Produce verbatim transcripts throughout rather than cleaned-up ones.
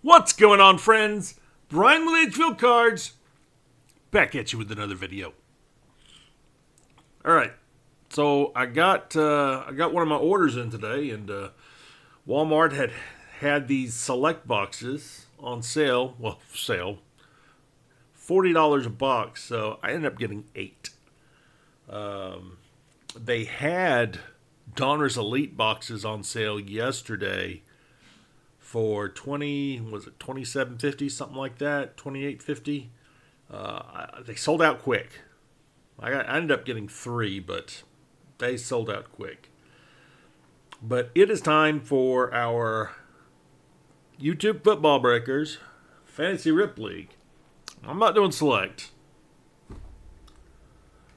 What's going on, friends? Brian with HVille Cards, back at you with another video. All right, so I got uh, I got one of my orders in today, and uh, Walmart had had these select boxes on sale. Well, sale, forty dollars a box. So I ended up getting eight. Um, they had Donner's Elite boxes on sale yesterday for twenty, was it twenty-seven fifty, something like that, twenty-eight fifty. Uh, they sold out quick. I, got, I ended up getting three, but they sold out quick. But it is time for our YouTube Football Breakers Fantasy Rip League. I'm not doing select.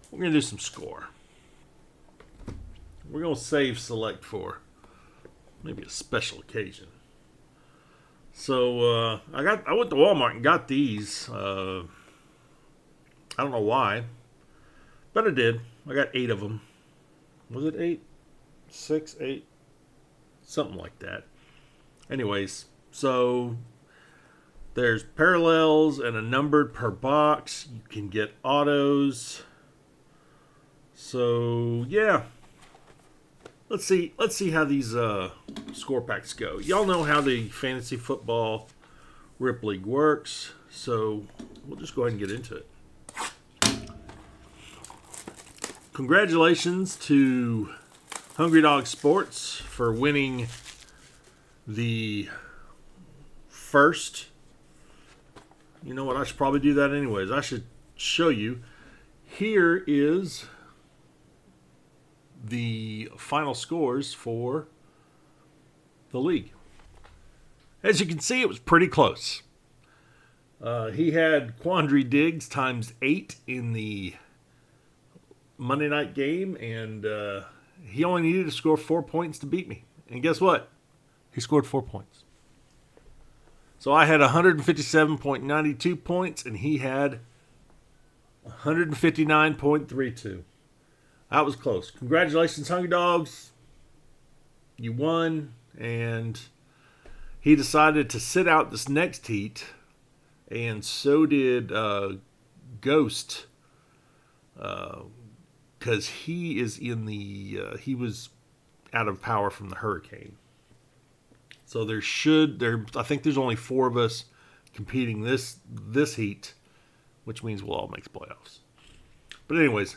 We're going to do some score. We're going to save select for maybe a special occasion. So uh, I got I went to Walmart and got these. Uh, I don't know why, but I did. I got eight of them. Was it eight, six, eight, something like that? Anyways, so there's parallels and a numbered per box. You can get autos. So yeah. Let's see. Let's see how these uh, score packs go. Y'all know how the Fantasy Football Rip League works, so we'll just go ahead and get into it. Congratulations to Hungry Dog Sports for winning the first. You know what? I should probably do that anyways. I should show you. Here is the final scores for the league. As you can see, it was pretty close. Uh, he had Quandry Diggs times eight in the Monday night game, and uh, he only needed to score four points to beat me. And guess what? He scored four points. So I had one fifty-seven point nine two points, and he had one fifty-nine point three two. That was close. Congratulations, Hungry Dogs. You won, and he decided to sit out this next heat, and so did uh, Ghost, because uh, he is in the uh, he was out of power from the hurricane. So there should there I think there's only four of us competing this this heat, which means we'll all make the playoffs. But anyways.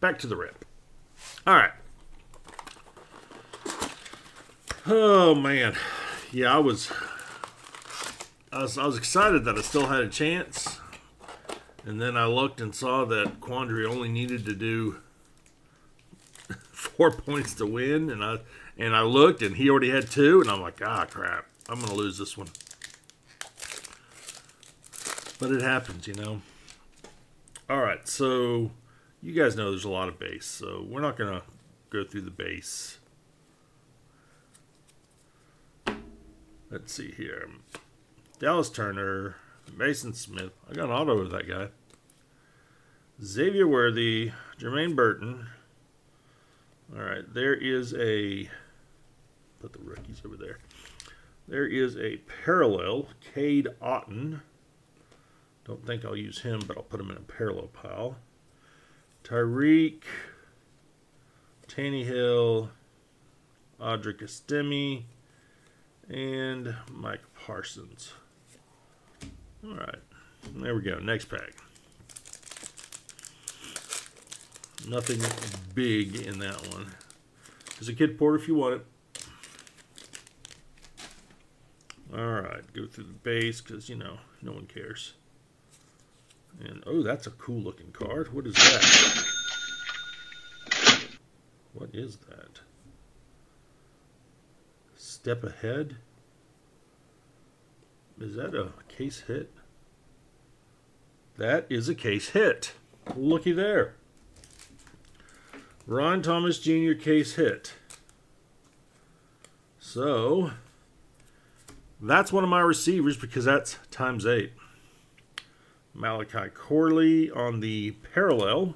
Back to the rip. All right. Oh man, yeah, I was, I was, I was excited that I still had a chance, and then I looked and saw that Quandry only needed to do four points to win, and I and I looked and he already had two, and I'm like, ah, crap, I'm gonna lose this one. But it happens, you know. All right, so. You guys know there's a lot of base, so we're not going to go through the base. Let's see here. Dallas Turner, Mason Smith. I got an auto of that guy. Xavier Worthy, Jermaine Burton. All right, there is a... Put the rookies over there. There is a parallel, Cade Otten. Don't think I'll use him, but I'll put him in a parallel pile. Tyreek, Tannehill, Audrey Castemi, and Mike Parsons. All right, there we go. Next pack. Nothing big in that one. There's a kid port if you want it. All right, go through the base because, you know, no one cares. And, oh, that's a cool-looking card. What is that? What is that? Step Ahead? Is that a case hit? That is a case hit. Looky there. Ron Thomas Junior case hit. So, that's one of my receivers because that's times eight. Malachi Corley on the parallel.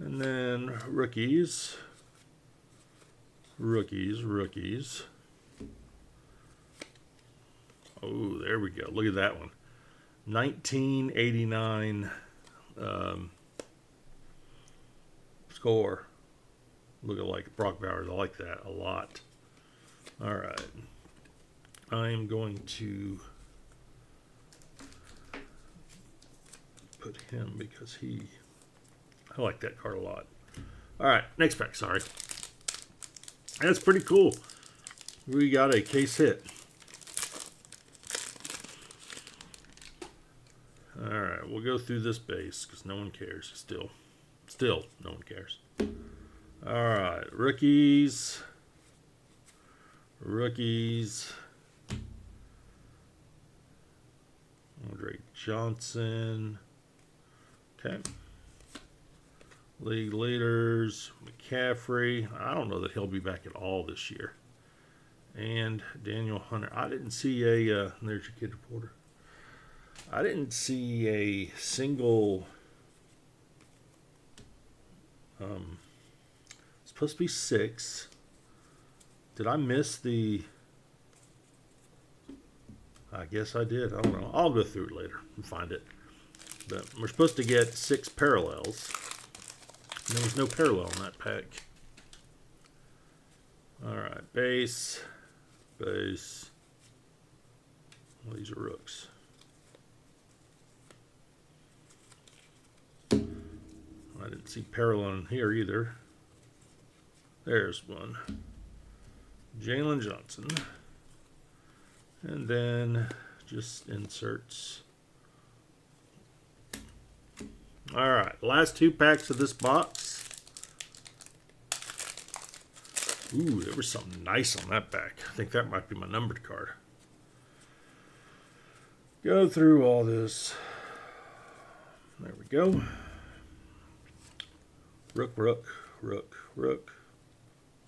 And then rookies. Rookies, rookies. Oh, there we go. Look at that one. nineteen eighty-nine um, score. Look at like Brock Bowers. I like that a lot. All right. I am going to put him because he... I like that card a lot. All right. Next pack. Sorry. That's pretty cool. We got a case hit. All right, we'll go through this base because no one cares. Still, still, no one cares. All right, rookies, rookies. Andre Johnson. Okay. League leaders, McCaffrey. I don't know that he'll be back at all this year. And Daniel Hunter. I didn't see a, uh, there's your kid reporter. I didn't see a single, um, it's supposed to be six. Did I miss the, I guess I did. I don't know. I'll go through it later and find it. But we're supposed to get six parallels. And there was no parallel in that pack. All right, base, base. Well, these are rooks. I didn't see parallel in here either. There's one. Jalen Johnson. And then just inserts. All right, last two packs of this box. Ooh, there was something nice on that pack. I think that might be my numbered card. Go through all this. There we go. Rook, rook, rook, rook.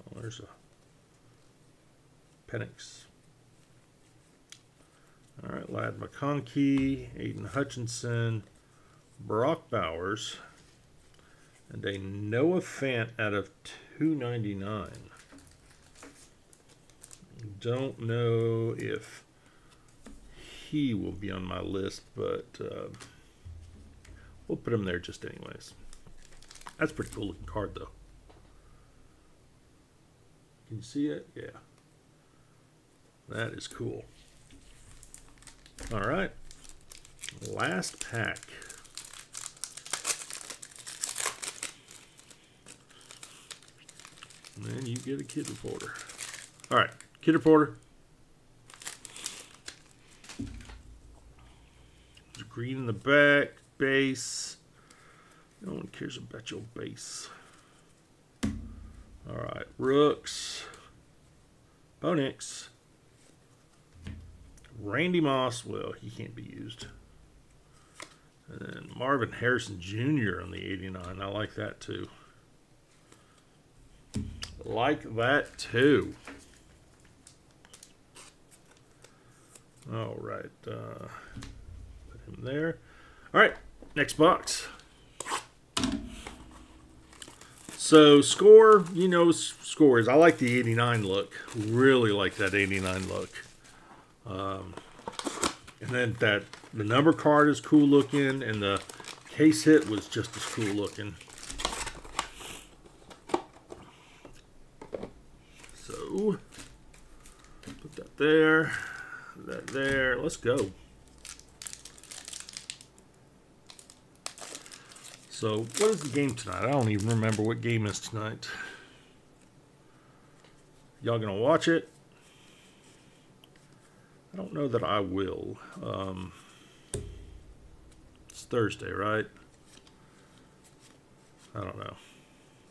Oh, there's a Penix. All right, Ladd McConkey, Aiden Hutchinson, Brock Bowers, and a Noah Fant out of two ninety-nine. Don't know if he will be on my list, but uh, we'll put him there just anyways. That's a pretty cool looking card, though. Can you see it? Yeah. That is cool. All right. Last pack. And then you get a kid reporter. All right. Kid reporter. There's green in the back. Base. No one cares about your base. All right, rooks, Bo Nix, Randy Moss. Well, he can't be used. And then Marvin Harrison Junior on the eighty-nine. I like that too. Like that too. All right, uh, put him there. All right, next box. So score, you know, scores. I like the eighty-nine look. Really like that eighty-nine look. Um, and then that the number card is cool looking, and the case hit was just as cool looking. So put that there, that there. Let's go. So, what is the game tonight? I don't even remember what game is tonight. Y'all gonna watch it? I don't know that I will. Um, it's Thursday, right? I don't know.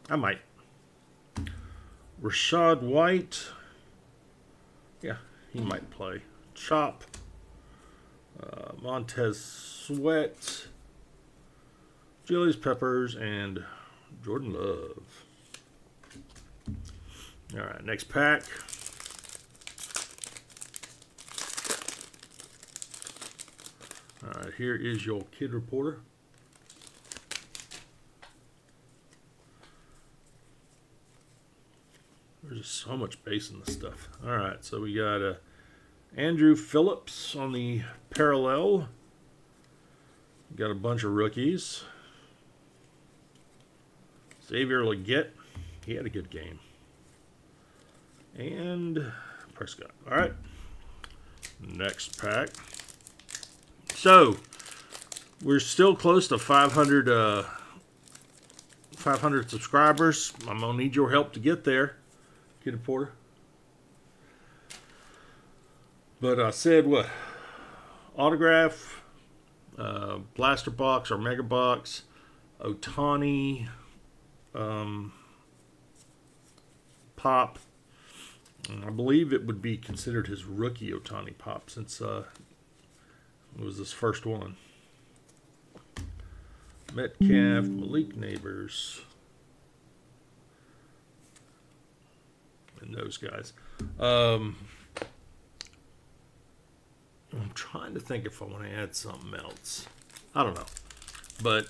I might. Rachaad White. Yeah, he might play. Chop. Uh, Montez Sweat. Julius Peppers, and Jordan Love. All right, next pack. All right, here is your kid reporter. There's just so much base in this stuff. All right, so we got a Andrew Phillips on the parallel. Got a bunch of rookies. Xavier Leggett. He had a good game. And Prescott. All right. Next pack. So, we're still close to five hundred, uh, five hundred subscribers. I'm going to need your help to get there. Get a Porter. But I said what? Autograph, uh, Blaster Box or Mega Box, Otani, um, Pop. I believe it would be considered his rookie Otani Pop since uh, it was his first one. Metcalf, Malik Neighbors, and those guys. Um... I'm trying to think if I want to add something else. I don't know. But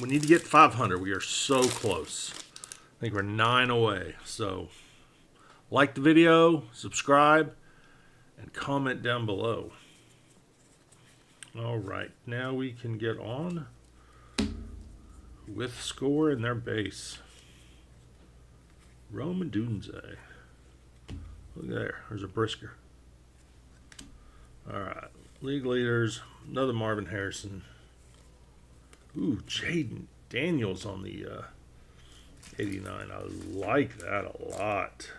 we need to get five hundred. We are so close. I think we're nine away. So like the video, subscribe, and comment down below. All right. Now we can get on with score in their base. Roman Dunze. Look there. There's a Brisker. All right, league leaders, another Marvin Harrison. Ooh, Jaden Daniels on the uh, eighty-nine. I like that a lot.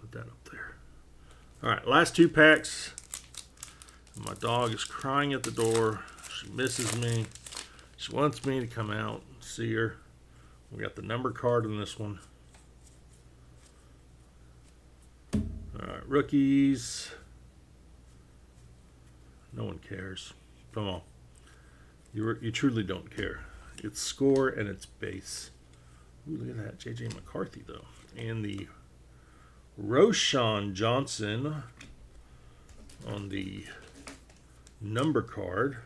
Put that up there. All right, last two packs. My dog is crying at the door. She misses me. She wants me to come out and see her. We got the number card in this one. Alright, rookies. No one cares. Come on. You, you truly don't care. It's score and it's base. Ooh, look at that. J J McCarthy, though. And the Rashaan Johnson on the number card.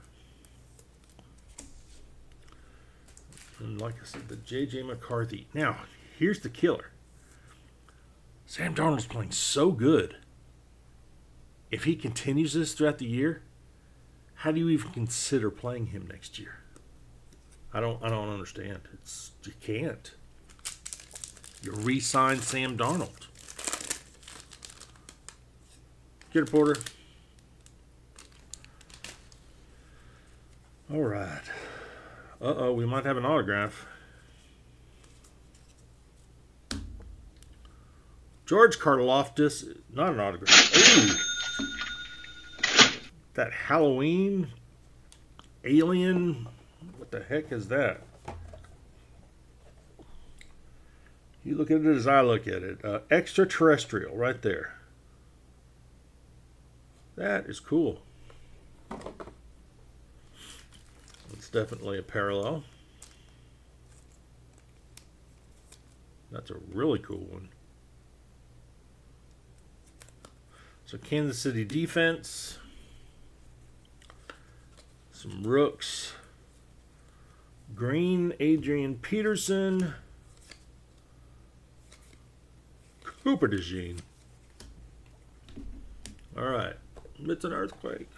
And like I said, the J J McCarthy. Now, here's the killer. Sam Darnold's playing so good. If he continues this throughout the year, how do you even consider playing him next year? I don't I don't understand. It's you can't. You re-sign Sam Darnold. Get it, Porter. All right. Uh-oh, we might have an autograph. George Karloftis, not an autograph. Ooh. That Halloween alien. What the heck is that? You look at it as I look at it. Uh, extraterrestrial right there. That is cool. It's definitely a parallel. That's a really cool one. So Kansas City defense, some rooks, Green, Adrian Peterson, Cooper DeJean. All right, it's an earthquake.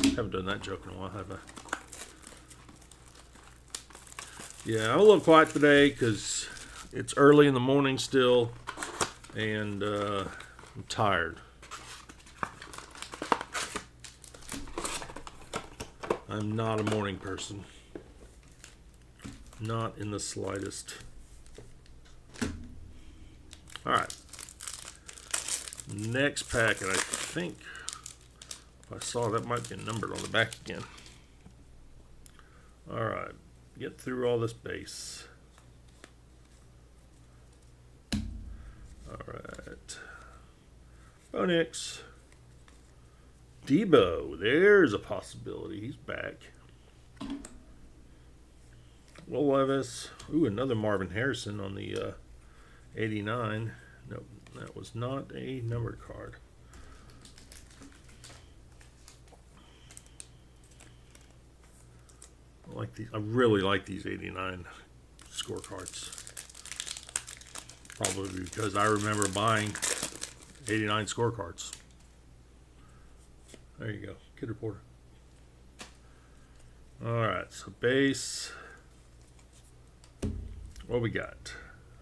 Haven't done that joke in a while, have I? Yeah, I'm a little quiet today because it's early in the morning still, and uh, I'm tired. I'm not a morning person. Not in the slightest. All right. Next pack, and I think if I saw that might be numbered on the back again. All right. Get through all this base. All right. Bo Nix. Debo. There's a possibility. He's back. Will Levis. Ooh, another Marvin Harrison on the uh, eighty-nine. Nope, that was not a numbered card. I like these. I really like these eighty-nine scorecards. Probably because I remember buying eighty-nine scorecards. There you go, Kid Reporter. Alright, so base. What we got?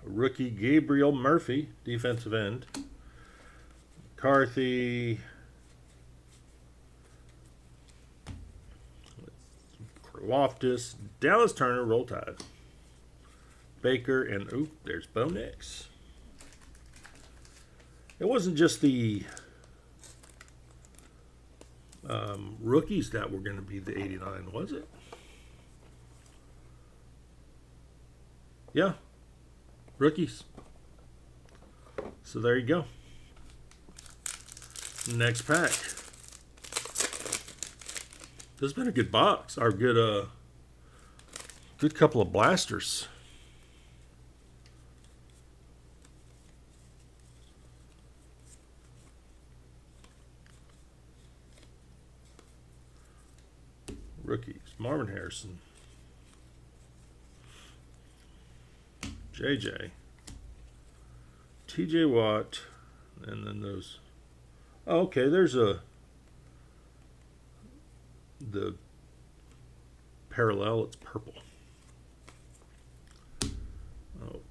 Rookie Gabriel Murphy, defensive end. McCarthy. Loftus, Dallas Turner, Roll Tide. Baker, and oop, there's Bo Nix. It wasn't just the um, rookies that were going to be the eighty-nine, was it? Yeah, rookies. So there you go. Next pack. This has been a good box, or good, uh, good couple of blasters. Rookies, Marvin Harrison, J J, T J Watt, and then those. Oh, okay, there's a the parallel, it's purple.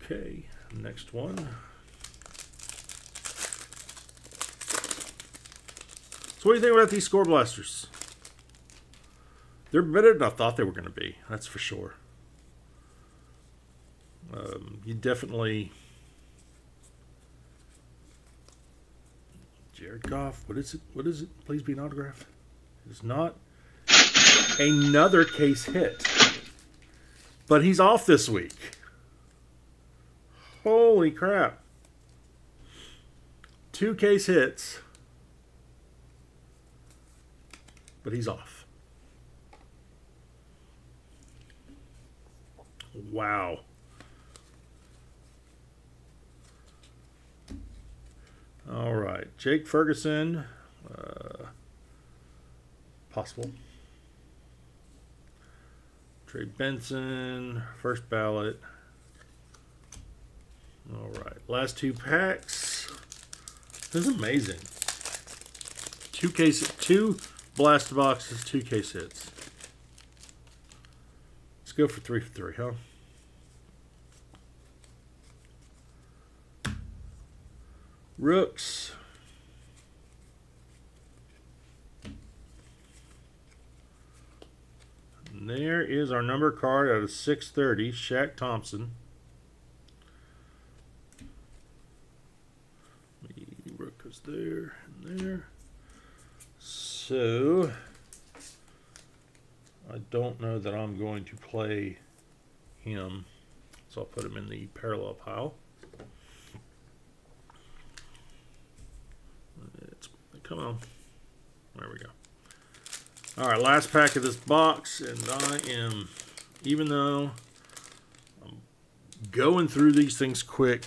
Okay, next one. So what do you think about these score blasters? They're better than I thought they were going to be, that's for sure. Um, you definitely... Jared Goff, what is it? What is it? Please be an autograph. It's not. Another case hit. But he's off this week. Holy crap. Two case hits. But he's off. Wow. All right. Jake Ferguson. Uh, possible. Trey Benson, first ballot. All right, last two packs. This is amazing. Two case, two blast boxes, two case hits. Let's go for three for three, huh? Rooks. There is our number card out of six thirty, Shaq Thompson. The rook is there and there. So, I don't know that I'm going to play him. So I'll put him in the parallel pile. It's, come on. There we go. All right, last pack of this box, and I am, even though I'm going through these things quick,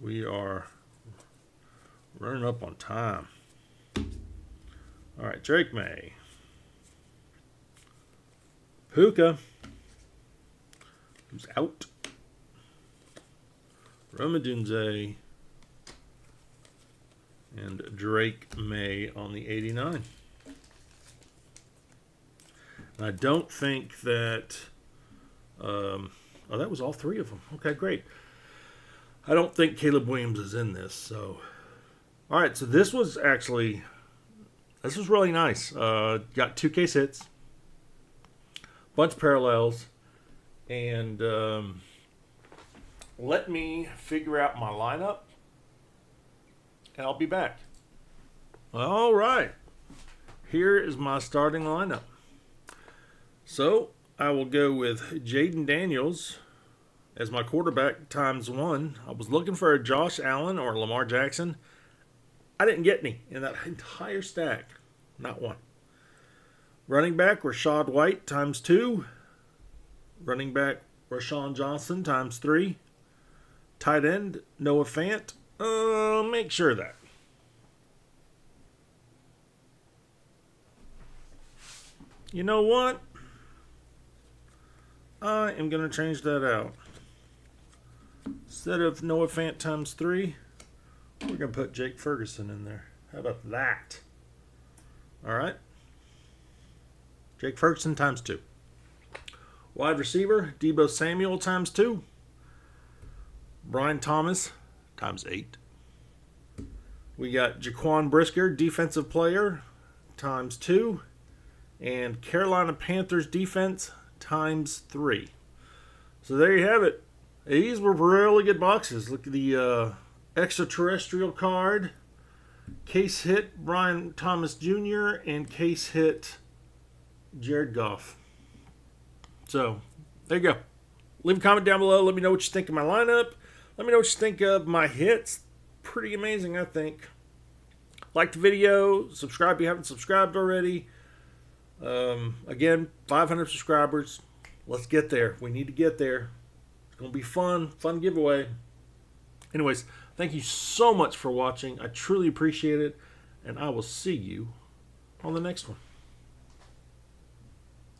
we are running up on time. All right, Drake May. Puka, who's out. Romadunze. And Drake May on the eighty-nine. And I don't think that... Um, oh, that was all three of them. Okay, great. I don't think Caleb Williams is in this, so... All right, so this was actually... This was really nice. Uh, got two case hits. Bunch of parallels. And um, let me figure out my lineup. And I'll be back. All right. Here is my starting lineup. So I will go with Jaden Daniels as my quarterback times one. I was looking for a Josh Allen or Lamar Jackson. I didn't get any in that entire stack. Not one. Running back, Rachaad White times two. Running back, Rashaan Johnson times three. Tight end, Noah Fant. Uh, make sure of that. You know what? I am going to change that out. Instead of Noah Fant times three, we're going to put Jake Ferguson in there. How about that? All right. Jake Ferguson times two. Wide receiver, Debo Samuel times two. Brian Thomas times eight. We got Jaquan Brisker, defensive player, times two. And Carolina Panthers defense times three. So there you have it. These were really good boxes. Look at the uh, extraterrestrial card. Case hit Brian Thomas Junior and case hit Jared Goff. So there you go. Leave a comment down below. Let me know what you think of my lineup. Let me know what you think of my hits. Pretty amazing, I think. Like the video. Subscribe if you haven't subscribed already. Um, again, five hundred subscribers. Let's get there. We need to get there. It's going to be fun. Fun giveaway. Anyways, thank you so much for watching. I truly appreciate it. And I will see you on the next one.